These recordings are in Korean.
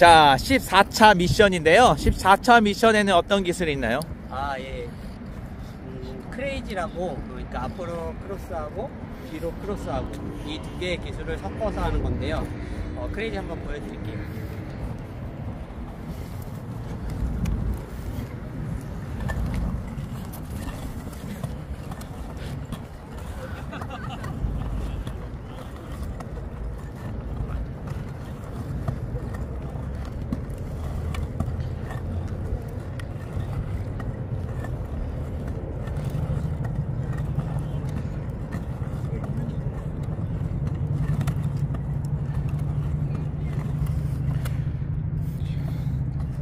자, 14차 미션인데요. 14차 미션에는 어떤 기술이 있나요? 아, 예. 크레이지라고, 그러니까 앞으로 크로스하고 뒤로 크로스하고 이 두 개의 기술을 섞어서 하는 건데요. 크레이지 한번 보여드릴게요.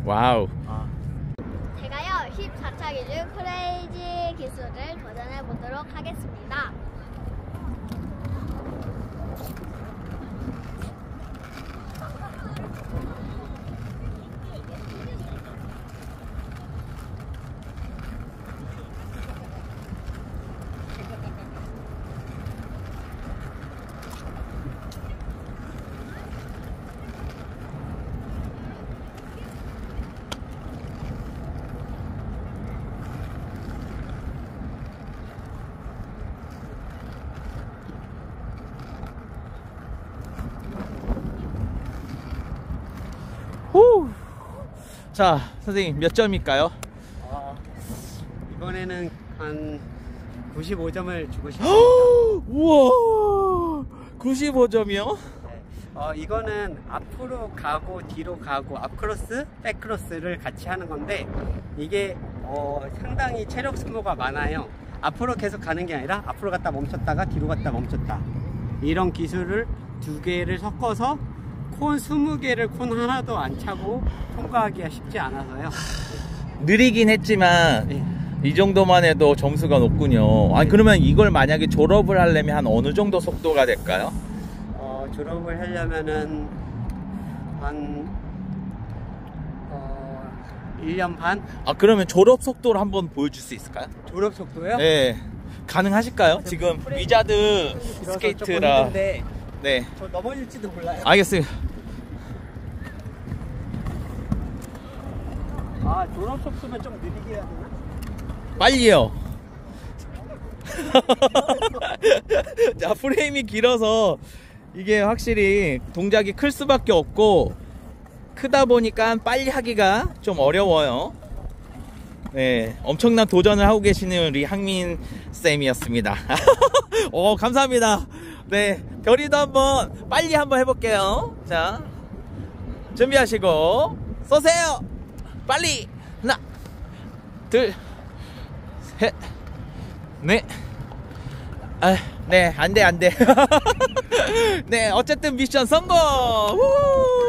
와우. 제가요 14차 기술 크레이지 기술을 도전해 보도록 하겠습니다. 자, 선생님 몇 점일까요? 이번에는 한 95점을 주고 싶습니다. 우와, 95점이요? 네. 이거는 앞으로 가고 뒤로 가고 앞크로스, 백크로스를 같이 하는 건데, 이게 상당히 체력 소모가 많아요. 앞으로 계속 가는 게 아니라 앞으로 갔다 멈췄다가 뒤로 갔다 멈췄다, 이런 기술을 두 개를 섞어서 콘 20개를 콘 하나도 안 차고 통과하기가 쉽지 않아서요. 느리긴 했지만 네. 이 정도만 해도 점수가 높군요. 아니, 네. 그러면 이걸 만약에 졸업을 하려면 한 어느 정도 속도가 될까요? 졸업을 하려면은 한 1년 반? 아, 그러면 졸업 속도를 한번 보여줄 수 있을까요? 졸업 속도요? 네. 가능하실까요? 지금 위자드 스케이트라. 네. 저 넘어질지도 몰라요. 알겠습니다. 아, 졸업 속도면 좀 느리게 해야 되나? 빨리요. 자, 프레임이 길어서 이게 확실히 동작이 클 수밖에 없고, 크다 보니까 빨리 하기가 좀 어려워요. 네, 엄청난 도전을 하고 계시는 우리 항민 쌤이었습니다. 감사합니다. 네, 별이도 한번 빨리 한번 해볼게요. 자, 준비하시고 쏘세요. 빨리 하나, 둘, 셋, 넷. 아, 네, 안돼. 네, 어쨌든 미션 성공. 우후!